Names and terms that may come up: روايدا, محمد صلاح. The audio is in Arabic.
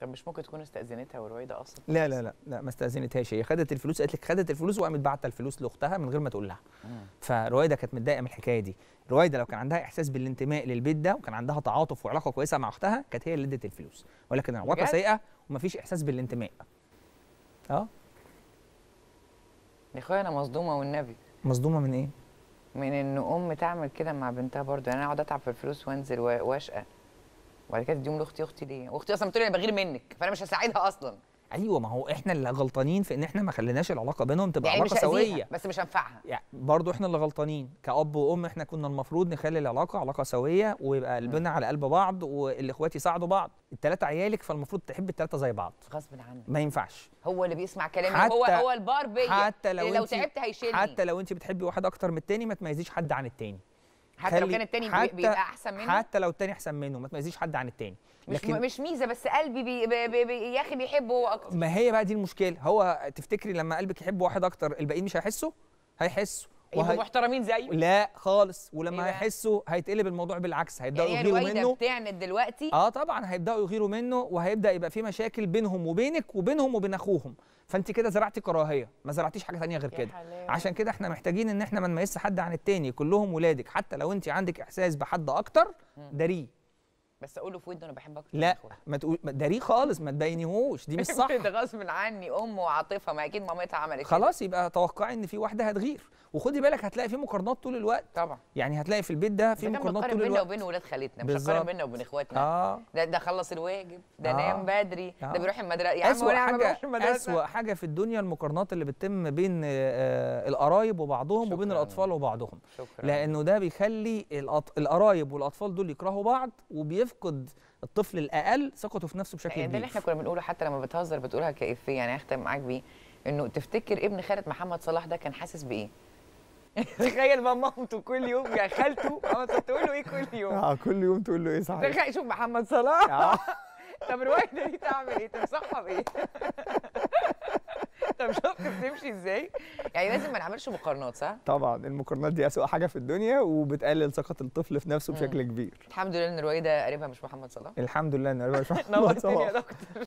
طب مش ممكن تكون استأذنتها وروايدا اصلا؟ لا لا لا لا ما استأذنتهاش، هي خدت الفلوس، قالت لك خدت الفلوس وقامت باعتة الفلوس لاختها من غير ما تقول لها. فرويدا كانت متضايقه من الحكايه دي. رويدا لو كان عندها احساس بالانتماء للبيت ده وكان عندها تعاطف وعلاقه كويسه مع اختها كانت هي اللي ادت الفلوس، ولكن العلاقه سيئه ومفيش احساس بالانتماء. يا اخويا انا مصدومه والنبي. مصدومه من ايه؟ من ان ام تعمل كده مع بنتها برضه، يعني انا اقعد اتعب في الفلوس وانزل واشقى وبعد كده تديهم لاختي. اختي ليه؟ واختي اصلا بتقول لي انا بغير منك فانا مش هساعدها اصلا. ايوه، ما هو احنا اللي غلطانين في ان احنا ما خليناش العلاقه بينهم تبقى يعني علاقه سويه، بس مش هنفعها يعني. برضه احنا اللي غلطانين كأب وام، احنا كنا المفروض نخلي العلاقه علاقه سويه ويبقى قلبنا على قلب بعض والاخوات يساعدوا بعض. الثلاثه عيالك فالمفروض تحب الثلاثه زي بعض غصب عنك، ما ينفعش هو اللي بيسمع كلامي، هو البار بيا، حتى لو تعبت هيشيلني. حتى لو انت بتحبي واحد اكتر من الثاني ما تميزيش حد عن الثاني، حتى لو كان التاني بيبقى احسن منه، حتى لو التاني احسن منه ما تميزيش حد عن التاني. مش ميزه، بس قلبي يا اخي بيحبه هو اكتر. ما هي بقى دي المشكله، هو تفتكري لما قلبك يحب واحد اكتر الباقيين مش هيحسوا؟ هيحسوا يبقوا محترمين زيه؟ لا خالص، ولما هيحسوا هيتقلب الموضوع بالعكس، هيبداوا يغيروا منه. يعني بتعند دلوقتي؟ طبعا هيبداوا يغيروا منه وهيبدا يبقى في مشاكل بينهم وبينك وبينهم وبين اخوهم، فانت كده زرعتي كراهيه، ما زرعتيش حاجه ثانيه غير كده. عشان كده احنا محتاجين ان احنا ما نميزش حد عن التاني، كلهم ولادك، حتى لو انت عندك احساس بحد اكتر داريه. بس اقول له في ودنه انا بحبك اكتر. لا ما تقول داريه خالص، ما تبينيهوش، دي مش صح. ده غصب عني، ام وعاطفه، ما اكيد مامتها عملت كده. خلاص يبقى توقعي ان في واحده هتغير، وخدي بالك هتلاقي في مقارنات طول الوقت. طبعا يعني هتلاقي في البيت ده في مقارنات طول الوقت بيننا وبين ولاد خالتنا، مش هقارن بيننا وبين اخواتنا. ده خلص الواجب، ده نام بدري، ده بيروح المدرسه. يا عم ولا ما بيروحش المدرسه. اسوأ حاجه في الدنيا المقارنات اللي بتتم بين القرايب وبعضهم وبين الاطفال وبعضهم، لانه ده بيخلي القرايب والاطفال دول يكرهوا بعض، وبيفقد الطفل الاقل ثقته في نفسه بشكل كبير. ده اللي احنا كنا بنقوله، حتى لما بتهزر بتقولها كافيه، يعني اختم معاك بيه، انه تفتكر ابن خالة محمد صلاح ده كان حاسس بايه؟ تخيل بقى مامته كل يوم، يا خالته محمد صلاح تقول له ايه كل يوم؟ كل يوم تقول له ايه صحيح؟ تخيل شوف محمد صلاح. طب روايدا دي تعمل ايه؟ تنصحها بايه؟ طب شفت بتمشي ازاي؟ يعني لازم ما نعملش مقارنات، صح؟ طبعا المقارنات دي أسوأ حاجه في الدنيا وبتقلل ثقه الطفل في نفسه بشكل كبير. الحمد لله ان روايدا قريبها مش محمد صلاح. الحمد لله ان قريبها مش محمد صلاح. نورتني يا دكتور.